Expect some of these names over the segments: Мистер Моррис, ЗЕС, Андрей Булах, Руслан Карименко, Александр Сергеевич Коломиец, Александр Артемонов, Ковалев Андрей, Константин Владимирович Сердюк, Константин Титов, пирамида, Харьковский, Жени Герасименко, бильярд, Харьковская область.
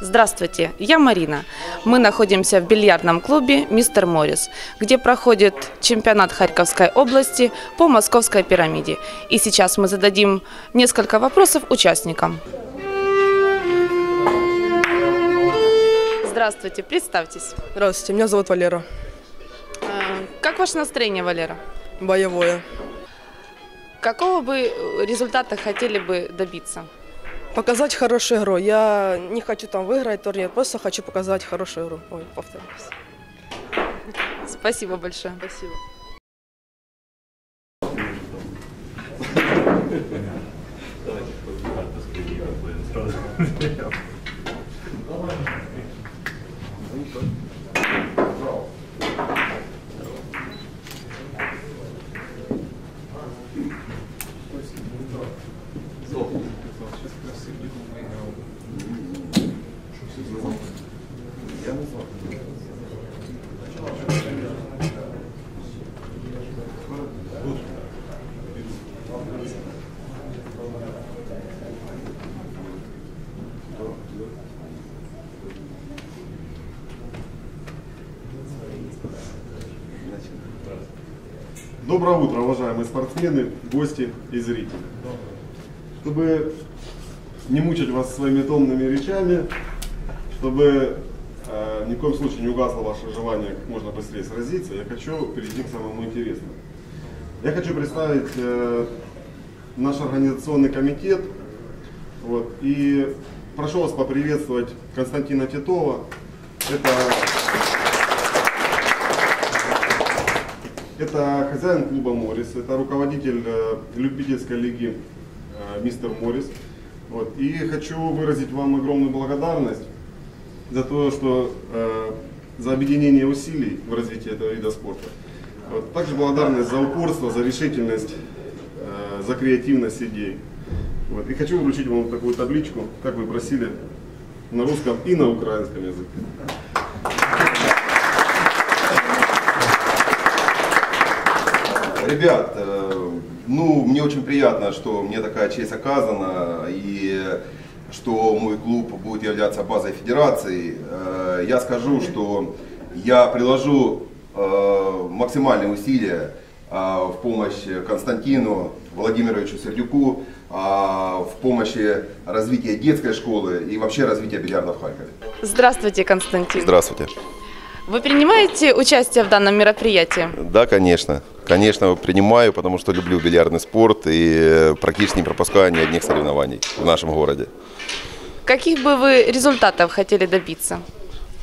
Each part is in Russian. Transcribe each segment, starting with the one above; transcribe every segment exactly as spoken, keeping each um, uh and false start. Здравствуйте, я Марина. Мы находимся в бильярдном клубе «Мистер Моррис», где проходит чемпионат Харьковской области по московской пирамиде. И сейчас мы зададим несколько вопросов участникам. Здравствуйте, представьтесь. Здравствуйте, меня зовут Валера. Как ваше настроение, Валера? Боевое. Какого бы результата хотели бы добиться? Показать хорошую игру. Я не хочу там выиграть турнир, просто хочу показать хорошую игру. Ой, повторюсь. Спасибо большое. Спасибо. Доброе утро, уважаемые спортсмены, гости и зрители. Чтобы не мучить вас своими томными речами, чтобы э, ни в коем случае не угасло ваше желание как можно быстрее сразиться, я хочу перейти к самому интересному. Я хочу представить э, наш организационный комитет вот, и прошу вас поприветствовать Константина Титова. Это... Это хозяин клуба «Моррис», это руководитель любительской лиги «Мистер Моррис». Вот. И хочу выразить вам огромную благодарность за то, что э, за объединение усилий в развитии этого вида спорта. Вот. Также благодарность за упорство, за решительность, э, за креативность идей. Вот. И хочу вручить вам такую табличку, как вы просили, на русском и на украинском языке. Ребят, ну, мне очень приятно, что мне такая честь оказана и что мой клуб будет являться базой федерации. Я скажу, что я приложу максимальные усилия в помощь Константину Владимировичу Сердюку, в помощи развития детской школы и вообще развития бильярда в Харькове. Здравствуйте, Константин. Здравствуйте. Вы принимаете участие в данном мероприятии? Да, конечно. Конечно, принимаю, потому что люблю бильярдный спорт и практически не пропускаю ни одних соревнований в нашем городе. Каких бы вы результатов хотели добиться?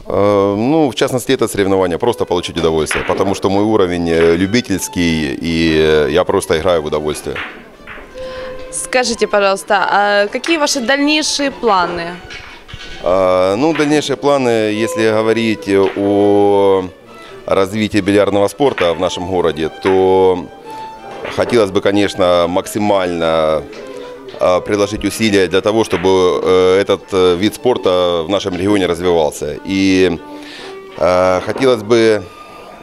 Э, ну, в частности, это соревнования, просто получить удовольствие, потому что мой уровень любительский, и я просто играю в удовольствие. Скажите, пожалуйста, а какие ваши дальнейшие планы? Э, ну, дальнейшие планы, если говорить о... развитие бильярдного спорта в нашем городе, то хотелось бы, конечно, максимально приложить усилия для того, чтобы этот вид спорта в нашем регионе развивался. И хотелось бы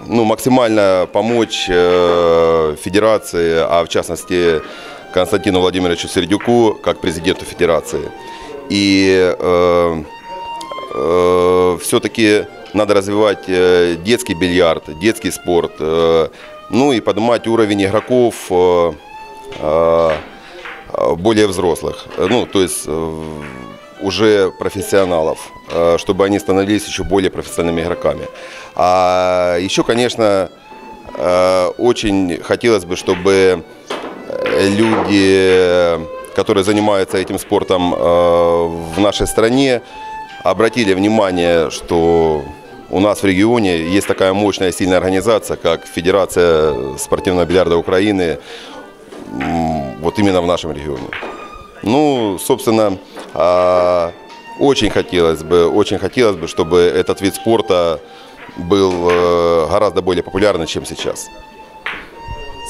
ну, максимально помочь федерации, а в частности Константину Владимировичу Сердюку, как президенту федерации. И э, э, все-таки... Надо развивать детский бильярд, детский спорт, ну и поднимать уровень игроков более взрослых, ну то есть уже профессионалов, чтобы они становились еще более профессиональными игроками. А еще, конечно, очень хотелось бы, чтобы люди, которые занимаются этим спортом в нашей стране, обратили внимание, что у нас в регионе есть такая мощная и сильная организация, как Федерация спортивного бильярда Украины, вот именно в нашем регионе. Ну, собственно, очень хотелось бы, очень хотелось бы, чтобы этот вид спорта был гораздо более популярным, чем сейчас.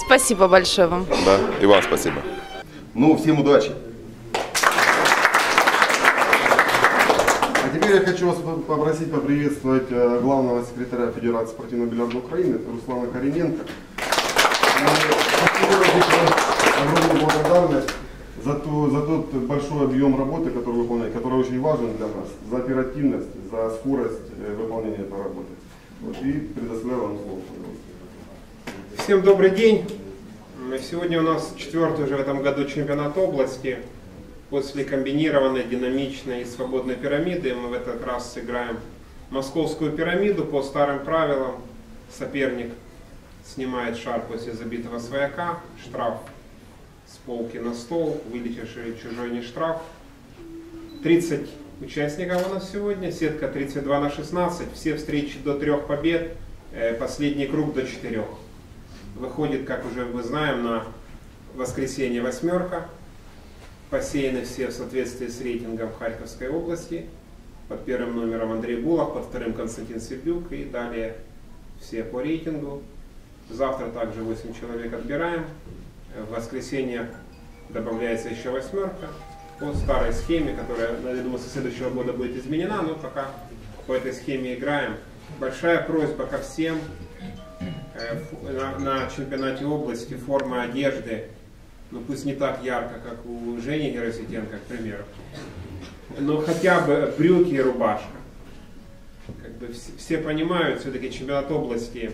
Спасибо большое вам. Да, и вам спасибо. Ну, всем удачи. Теперь я хочу вас попросить поприветствовать главного секретаря Федерации спортивного бильярда Украины Руслана Карименко. Огромную благодарность за, то, за тот большой объем работы, который выполняет, который очень важен для нас, за оперативность, за скорость выполнения этой работы. Вот, и предоставляю вам слово. Всем добрый день. Сегодня у нас четвертый уже в этом году чемпионат области. После комбинированной, динамичной и свободной пирамиды мы в этот раз сыграем московскую пирамиду по старым правилам. Соперник снимает шар после забитого свояка, штраф с полки на стол, вылетевший чужой не штраф. тридцать участников у нас сегодня, сетка тридцать два на шестнадцать, все встречи до трех побед, последний круг до четырех. Выходит, как уже мы знаем, на воскресенье восьмерка. Посеяны все в соответствии с рейтингом Харьковской области. Под первым номером Андрей Булах, под вторым Константин Сердюк и далее все по рейтингу. Завтра также восемь человек отбираем. В воскресенье добавляется еще восьмерка по старой схеме, которая, я думаю, со следующего года будет изменена, но пока по этой схеме играем. Большая просьба ко всем. На, на чемпионате области форма одежды, ну пусть не так ярко, как у Жени Герасименко, к примеру, но хотя бы брюки и рубашка. Как бы все, все понимают, все-таки чемпионат области,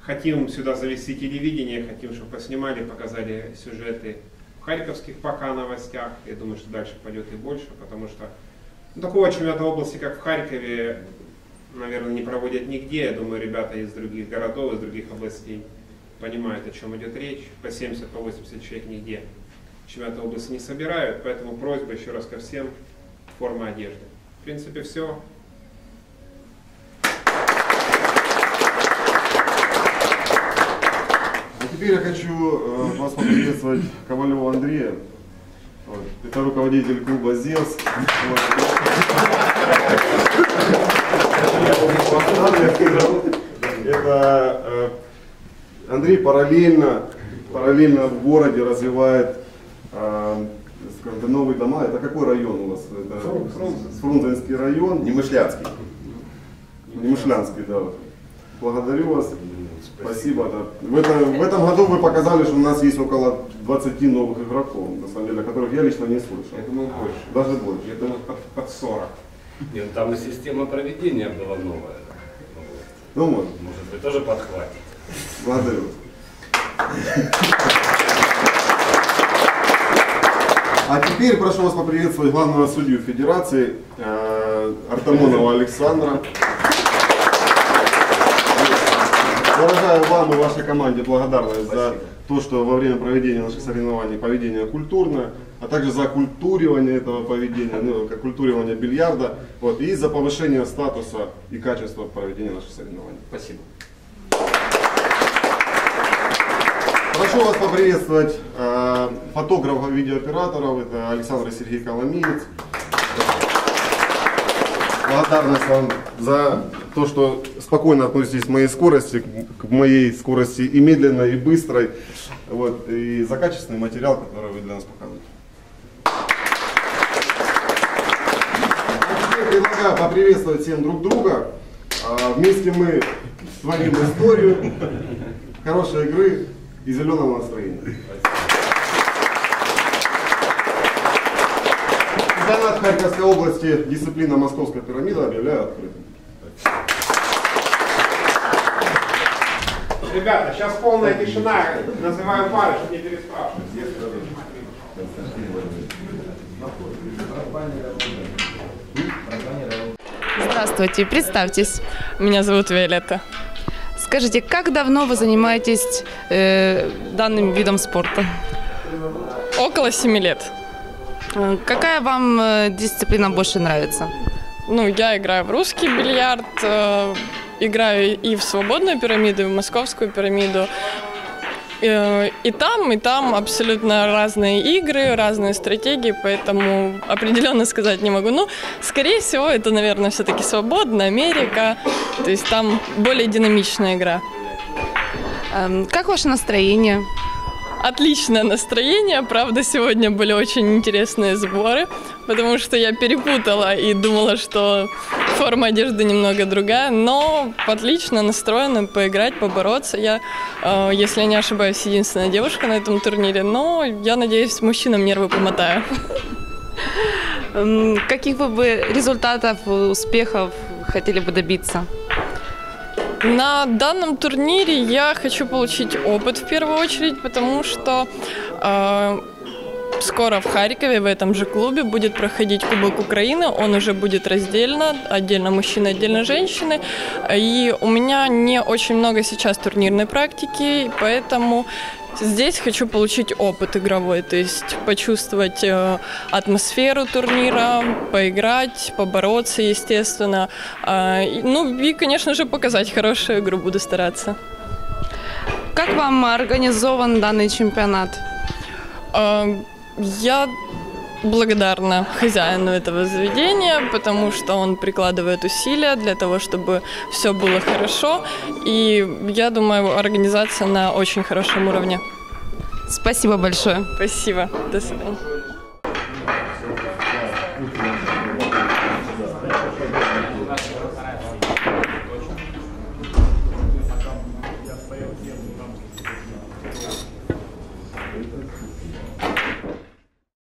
хотим сюда завести телевидение, хотим, чтобы поснимали, показали сюжеты в харьковских пока новостях. Я думаю, что дальше пойдет и больше, потому что ну, такого чемпионата области, как в Харькове, наверное, не проводят нигде. Я думаю, ребята из других городов, из других областей понимают, о чем идет речь. По семьдесят, по восемьдесят человек нигде чемпионата области не собирают, поэтому просьба еще раз ко всем, форма одежды. В принципе, все. А теперь я хочу вас поприветствовать Ковалева Андрея. Это руководитель клуба ЗЕС. Это Андрей параллельно, параллельно в городе развивает новые дома. Это какой район у вас? Фрунзенский район. Немышлянский. Немышлянский, да. Благодарю вас. Спасибо. Да. В, этом, в этом году вы показали, что у нас есть около двадцати новых игроков, на самом деле, которых я лично не слышал. Я думаю, больше. Даже больше. Я думаю, под, под сорок. Нет, там и система проведения была новая. Ну, может. Может быть, тоже подхватит. Благодарю. А теперь прошу вас поприветствовать главного судью Федерации Артемонова Александра. Выражаю вам и вашей команде благодарность за то, что во время проведения наших соревнований поведение культурное, а также за культуривание этого поведения, ну, как культуривание бильярда, вот, и за повышение статуса и качества проведения наших соревнований. Спасибо. Прошу вас поприветствовать э, фотографов и видеооператоров, это Александр Сергеевич Коломиец. Благодарность вам за то, что спокойно относитесь к моей скорости, к моей скорости и медленной, и быстрой, вот, и за качественный материал, который вы для нас показываете. Я предлагаю поприветствовать всем друг друга. Вместе мы творим историю, хорошей игры и зеленого настроения. Чемпионат Харьковской области, дисциплина «Московская пирамида» объявляю открытым. Ребята, сейчас полная тишина, называю пары, чтобы не переспрашивать. Здравствуйте, представьтесь. Меня зовут Виолетта. Скажите, как давно вы занимаетесь э, данным видом спорта? Около семи лет. Какая вам дисциплина больше нравится? Ну, я играю в русский бильярд, э, играю и в свободную пирамиду, и в московскую пирамиду. Э, и там, и там абсолютно разные игры, разные стратегии, поэтому определенно сказать не могу. Но, скорее всего, это, наверное, все-таки свободная Америка, то есть там более динамичная игра. Э, как ваше настроение? Отличное настроение, правда, сегодня были очень интересные сборы, потому что я перепутала и думала, что Форма одежды немного другая, но отлично настроена поиграть, побороться. Я, если я не ошибаюсь, единственная девушка на этом турнире, но я надеюсь, мужчинам нервы помотаю. Каких бы результатов, успехов хотели бы добиться? На данном турнире я хочу получить опыт в первую очередь, потому что э, скоро в Харькове, в этом же клубе, будет проходить Кубок Украины. Он уже будет раздельно, отдельно мужчины, отдельно женщины. И у меня не очень много сейчас турнирной практики, поэтому здесь хочу получить опыт игровой, то есть почувствовать э, атмосферу турнира, поиграть, побороться, естественно. Э, ну и, конечно же, показать хорошую игру, буду стараться. Как вам организован данный чемпионат? Э, я благодарна хозяину этого заведения, потому что он прикладывает усилия для того, чтобы все было хорошо. И я думаю, организация на очень хорошем уровне. Спасибо большое. Спасибо. До свидания.